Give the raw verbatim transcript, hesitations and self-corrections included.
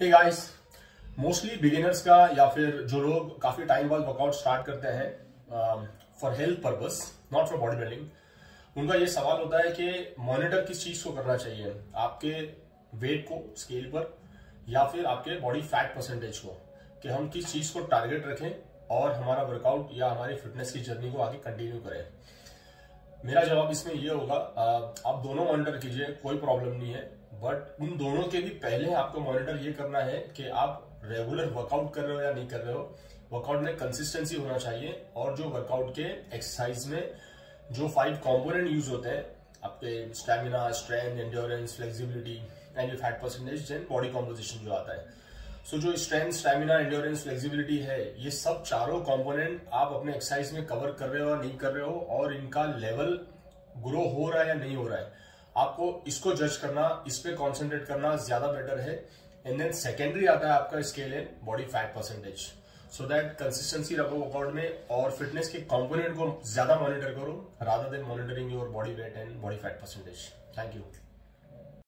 Hey guys, mostly beginners का या फिर जो लोग काफी टाइम बाद वर्कआउट स्टार्ट करते हैं for health purpose, not for body building, उनका ये सवाल होता है कि मॉनिटर किस चीज को करना चाहिए, आपके वेट को स्केल पर या फिर आपके बॉडी फैट परसेंटेज को, कि हम किस चीज को टारगेट रखें और हमारा वर्कआउट या हमारी फिटनेस की जर्नी को आगे कंटिन्यू करें। मेरा जवाब इसमें यह होगा, आप दोनों मॉनिटर कीजिए, कोई प्रॉब्लम नहीं है, बट उन दोनों के भी पहले आपको मॉनिटर ये करना है कि आप रेगुलर वर्कआउट कर रहे हो या नहीं कर रहे हो। वर्कआउट में कंसिस्टेंसी होना चाहिए और जो वर्कआउट के एक्सरसाइज में जो फाइव कॉम्पोनेंट यूज होते हैं, आपके stamina, strength, endurance, flexibility and your fat percentage, then body composition जो आता है। सो so, जो स्ट्रेंथ, स्टैमिना, एंड्योरेंस, फ्लेक्सिबिलिटी है, ये सब चारों कंपोनेंट आप अपने एक्सरसाइज में कवर कर रहे हो और नहीं कर रहे हो, और इनका लेवल ग्रो हो रहा है या नहीं हो रहा है, आपको इसको जज करना, इस पे कॉन्सेंट्रेट करना ज्यादा बेटर है। एंड देन सेकेंडरी आता है आपका scale and body fat percentage, so that consistency रखो वर्कआउट में और फिटनेस के कॉम्पोनेंट को ज्यादा मॉनिटर करो rather than monitoring your body weight and body fat percentage. Thank you.